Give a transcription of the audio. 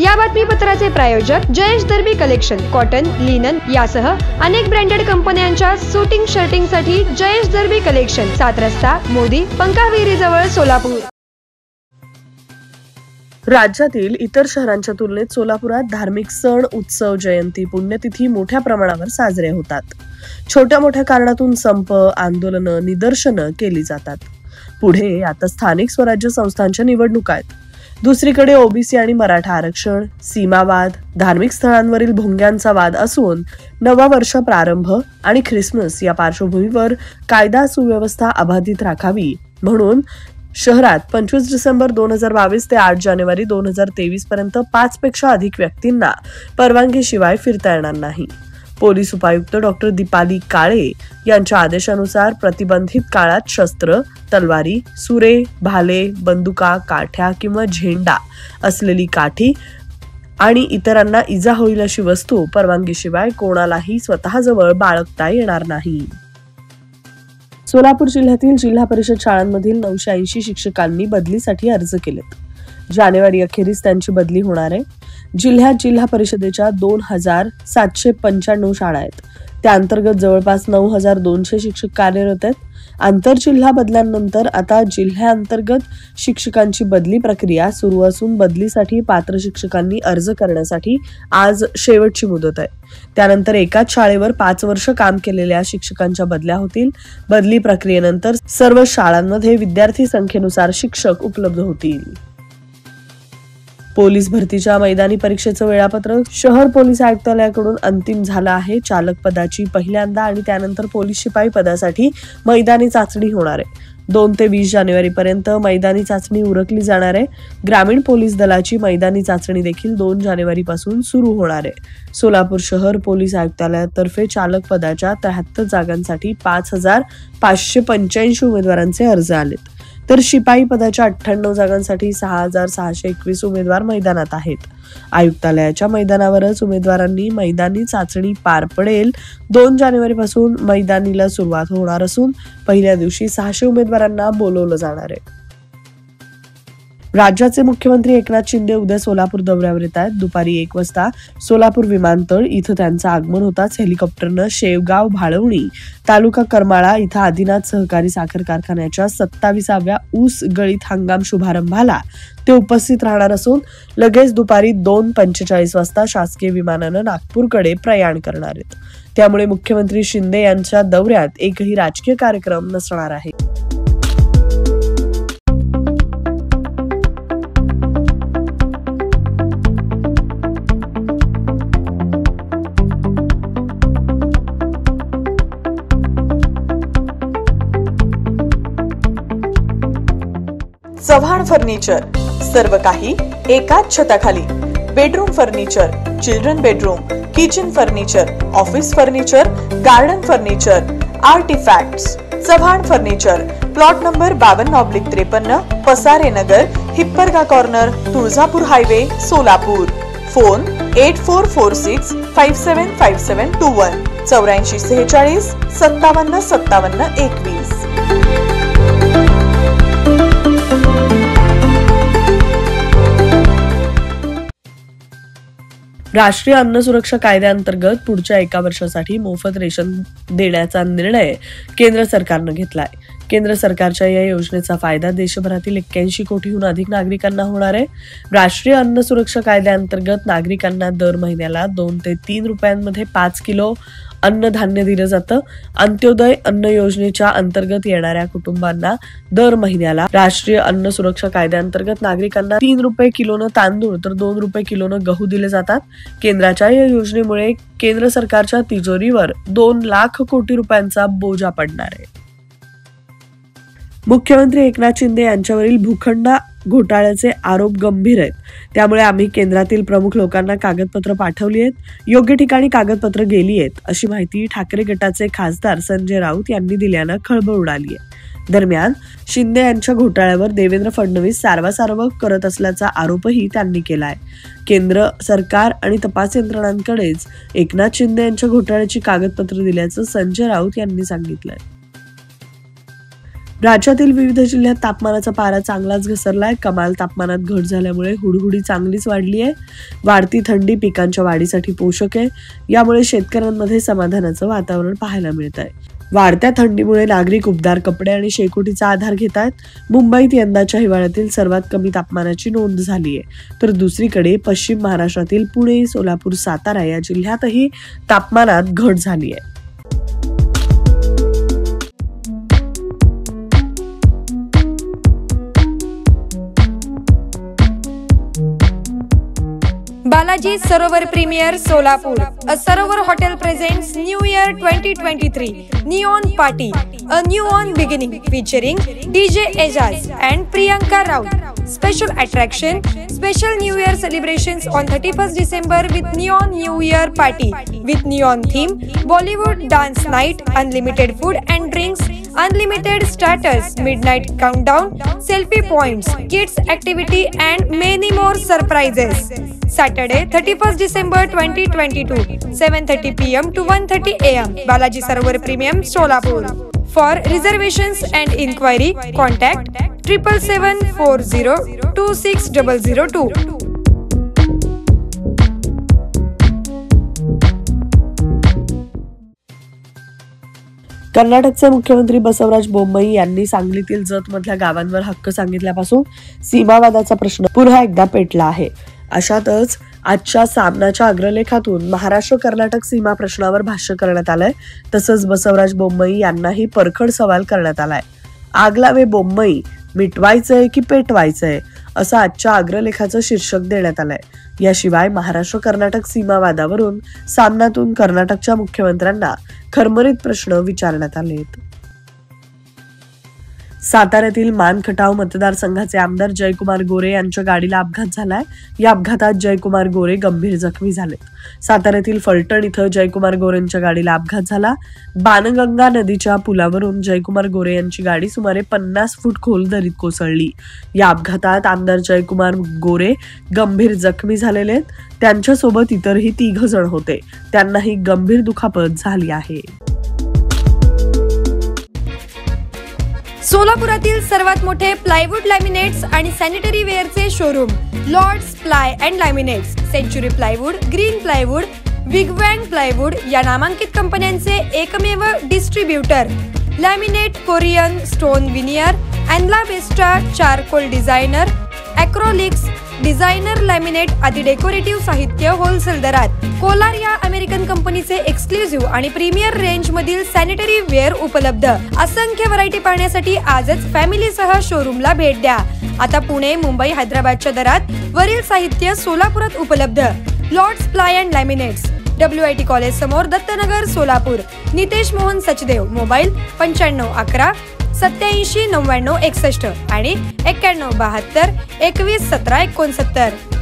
या बातमीपत्राचे प्रायोजक Jayesh Darbi collection, cotton, linen यासह अनेक ब्रँडेड कंपन्यांच्या शूटिंग शर्टिंग साठी जयेश दर्बी कलेक्शन, 7 रस्ता, मोदी, पंकाविहिरीजवळ, सोलापूर। राज्यातील इतर शहरांच्या तुलनेत सोलापुरात धार्मिक सण, उत्सव, जयंती, पुण्यतिथी मोठ्या प्रमाणावर साजरे होतात. छोट्या मोठ्या कारणातून संप, आंदोलनं, निदर्शनं केली जातात. पुढे आता स्थानिक स्वराज्य संस्थांच्या निवडणुका आहेत. दुसरीकडे ओबीसी आणि मराठा आरक्षण, सीमावाद, धार्मिक स्थळांवरील भोंग्यांचा वाद असून नवा वर्ष प्रारंभ आणि ख्रिसमस या पार्श्वभूमीवर कायदा सुव्यवस्था अबाधित राखावी म्हणून शहरात 25 डिसेंबर 2022 ते 8 जानेवारी 2023 पर्यंत 5 पेक्षा अधिक व्यक्तींना परवानगीशिवाय फिरता येणार नाही. पोलीस उपायुक्त डॉक्टर दीपाली काळे यांच्या आदेशानुसार प्रतिबंधित काळात शस्त्र, तलवारी, सुरे, भाले, बंदुका, काठ्या किंवा झेंडा असलेली काठी आणि इतरांना इजा होईल अशी वस्तू परवानगीशिवाय कोणालाही स्वतःजवळ बाळगता येणार नाही. सोलापूर जिल्ह्यातील जिल्हा परिषद शाळांमधील 980 शिक्षकांनी बदलीसाठी अर्ज केलेत. जानेवारी अखेरीस त्यांची बदली होणार आहे. जिल्ह्यात जिल्हा परिषदेच्या 2795 शाळा आहेत. त्याअंतर्गत जवळपास 9200 शिक्षक कार्यरत आहेत. आंतरजिल्हा बदलांनंतर आता जिल्ह्याअंतर्गत शिक्षकांची बदली प्रक्रिया सुरू असून बदलीसाठी पात्र शिक्षकांनी अर्ज करण्यासाठी आज शेवटची मुदत आहे. त्यानंतर एकाच शाळेवर 5 वर्ष काम केलेल्या शिक्षकांच्या बदल्या होतील. बदली प्रक्रियेनंतर सर्व शाळांमध्ये विद्यार्थी संख्येनुसार शिक्षक उपलब्ध होतील. पोलीस भरतीच्या मैदानी परीक्षेचं वेळापत्रक शहर पोलीस आयुक्तालयाकडून अंतिम झालं आहे. चालक पदाची पहिल्यांदा आणि त्यानंतर पोलीस शिपाई पदासाठी मैदानी चाचणी होणार आहे. 2 ते 20 जानेवारी पर्यंत मैदानी चाचणी उरकली जाणार आहे. ग्रामीण पोलीस दलाची मैदानी चाचणी देखील 2 जानेवारी पासून सुरू होणार आहे. सोलापूर शहर पोलीस आयुक्तालयातर्फे चालक पदाच्या 73 जागांसाठी 5585 उमेदवारांचे अर्ज आलेत, तर शिपाई पदाच्या 98 जागांसाठी 6621 उमेदवार मैदानात आहेत. आयुक्तालयाच्या मैदानावरच उमेदवारांनी मैदानी चाचणी पार पडेल. 2 जानेवारीपासून मैदानीला सुरुवात होणार असून पहिल्या दिवशी 600 उमेदवारांना बोलवलं जाणार आहे. राज्याचे मुख्यमंत्री एकनाथ शिंदे उद्या सोलापूर दौऱ्यावर येत आहेत. दुपारी 1 वाजता सोलापूर विमानतळ इथं त्यांचं आगमन होताच हेलिकॉप्टरनं शेवगाव, भाळवणी, तालुका करमाळा इथं आदिनाथ सहकारी साखर कारखान्याच्या 27व्या ऊस गळीत हंगाम शुभारंभाला ते उपस्थित राहणार असून लगेच दुपारी 2:45 वाजता शासकीय विमानानं नागपूरकडे प्रयाण करणार आहेत. त्यामुळे मुख्यमंत्री शिंदे यांच्या दौऱ्यात एकही राजकीय कार्यक्रम नसणार आहे. चव्हाण फर्निचर, सर्व काही एकाच छताखाली. Bedroom furniture, children bedroom, kitchen furniture, office furniture, garden furniture, artefacts. Chavan furniture, plot number 52/53, Pasare Nagar, Hipparga corner, Tuljapur highway, Solapur. Phone 8446575721, 8446575721. राष्ट्रीय अन्न सुरक्षा कायद्याअंतर्गत पुढच्या 1 वर्षासाठी मोफत रेशन देण्याचा निर्णय केंद्र सरकारनं घेतलाय. केंद्र सरकारच्या या योजनेचा फायदा देशभरातील 81 कोटीहून अधिक नागरिकांना होणार आहे. राष्ट्रीय अन्न सुरक्षा कायद्याअंतर्गत नागरिकांना दर महिन्याला 2 ते 3 रुपयांमध्ये 5 किलो अन्नधान्य दिलं जातं. अंत्योदय अन्न योजनेच्या अंतर्गत येणाऱ्या कुटुंबांना दर महिन्याला राष्ट्रीय अन्न सुरक्षा कायद्याअंतर्गत नागरिकांना 3 रुपये किलोनं तांदूळ तर 2 रुपये किलोनं गहू दिले जातात. केंद्राच्या या योजनेमुळे केंद्र सरकारच्या तिजोरीवर 2 लाख कोटी रुपयांचा बोजा पडणार आहे. मुख्यमंत्री एकनाथ शिंदे यांच्यावरील भूखंड घोटाळ्याचे आरोप गंभीर आहेत. त्यामुळे आम्ही केंद्रातील प्रमुख लोकांना कागदपत्र पाठवली आहेत. योग्य ठिकाणी कागदपत्र गेली आहेत अशी माहिती ठाकरे गटाचे खासदार संजय राऊत यांनी दिल्यानं खळबळ उडाली आहे. दरम्यान शिंदे यांच्या घोटाळ्यावर देवेंद्र फडणवीस सारवासारव करत असल्याचा आरोपही त्यांनी केला आहे. केंद्र सरकार आणि तपास यंत्रणांकडेच एकनाथ शिंदे यांच्या घोटाळ्याची कागदपत्र दिल्याचं संजय राऊत यांनी सांगितलं. राज्यातील विविध जिल्ह्यात तापमानाचा पारा चांगलाच घसरलाय। कमाल तापमानात घट झाल्यामुळे हुडहुडी चांगलीच वाढली आहे। वाढती थंडी पिकांच्या वाढीसाठी पोषक आहे, यामुळे शेतकऱ्यांमध्ये समाधानाचं वातावरण पाहायला मिळत आहे। वाढत्या थंडीमुळे नागरिक उबदार कपडे आणि शेकोटीचा आधार घेतात। मुंबईत यंदाच्या हिवाळ्यातील सर्वात कमी तापमानाची नोंद झाली आहे, तर दुसरीकडे पश्चिम महाराष्ट्रातील पुणे, सोलापूर, सातारा या जिल्ह्यातही तापमानात घट झाली आहे। बालाजी सरोवर premiere Solapur, a Sarovar hotel presents new year 2023 neon party, a neon beginning featuring DJ Ejaz and Priyanka Rao. Special attraction, special new year celebrations on 31 December with neon new year party with neon theme, Bollywood dance night, unlimited food and drinks, unlimited starters, midnight countdown, selfie points, kids activity and many more surprises. Saturday 31st December 2022, 7:30 PM to 1:30 AM, Balaji Sarovar Premium Solapur. For reservations and inquiry, contact 7774026002. कर्नाटकचे मुख्यमंत्री बसवराज बोम्मई यांनी सांगलीतील जतमधल्या गावांवर हक्क सांगितल्यापासून सीमावादाचा प्रश्न पुन्हा एकदा पेटला आहे। अशातच आजच्या सामनाच्या अग्रलेखातून महाराष्ट्र कर्नाटक सीमा प्रश्नावर भाष्य करण्यात आलंय। तसंच बसवराज बोम्मई यांनाही परखड सवाल करण्यात आलाय। आगलावे बोम्मई, मिटवायचंय की पेटवायचंय, असं आजच्या अग्रलेखाचं शीर्षक देण्यात आलंय। याशिवाय महाराष्ट्र कर्नाटक सीमावादावरून सामन्यातून कर्नाटकच्या मुख्यमंत्र्यांना खरमरीत प्रश्न विचारण्यात आलेत। साताऱ्यातील मानखटाव मतदारसंघाचे आमदार जयकुमार गोरे यांच्या गाडीला अपघात झालाय। या अपघातात जयकुमार गोरे गंभीर जखमी झालेत। साताऱ्यातील फलटण इथं जयकुमार गोरेंच्या गाडीला अपघात झाला। बाणगंगा नदीच्या पुलावरून जयकुमार गोरे यांची गाडी सुमारे 50 फूट खोल दरीत कोसळली। या अपघातात आमदार जयकुमार गोरे गंभीर जखमी झालेले, त्यांच्यासोबत इतरही 3 जण होते, त्यांनाही गंभीर दुखापत झाली आहे। सोलापुरातील सर्वात मोठे प्लायवुड, लॅमिनेट्स आणि सॅनिटरी वेअरचे showroom Lord's ply and laminates, century plywood, green plywood, विगवँग प्लायवुड या नामांकित कंपन्यांचे एकमेव distributor. Laminate, Corian, stone veneer, अँडला बेस्टा, charcoal designer, acrylics, designer laminate आदी डेकोरेटिव्ह साहित्य होलसेल दरात। कोलार या अमेरिकन कंपनीचे एक्सक्लुझिव्ह आणि प्रीमियर रेंज मधील सॅनिटरी वेअर उपलब्ध। असंख्य व्हरायटी पाहण्यासाठी आजच फॅमिलीसह शोरूमला भेट द्या। आता पुणे, मुंबई, हैदराबादच्या दरात वरील साहित्य सोलापुरात उपलब्ध। Lord's ply and laminates, WIT college समोर, दत्तनगर, सोलापूर। नितेश मोहन सचदेव, मोबाईल 9511 87 9961 आणि 9172 211769।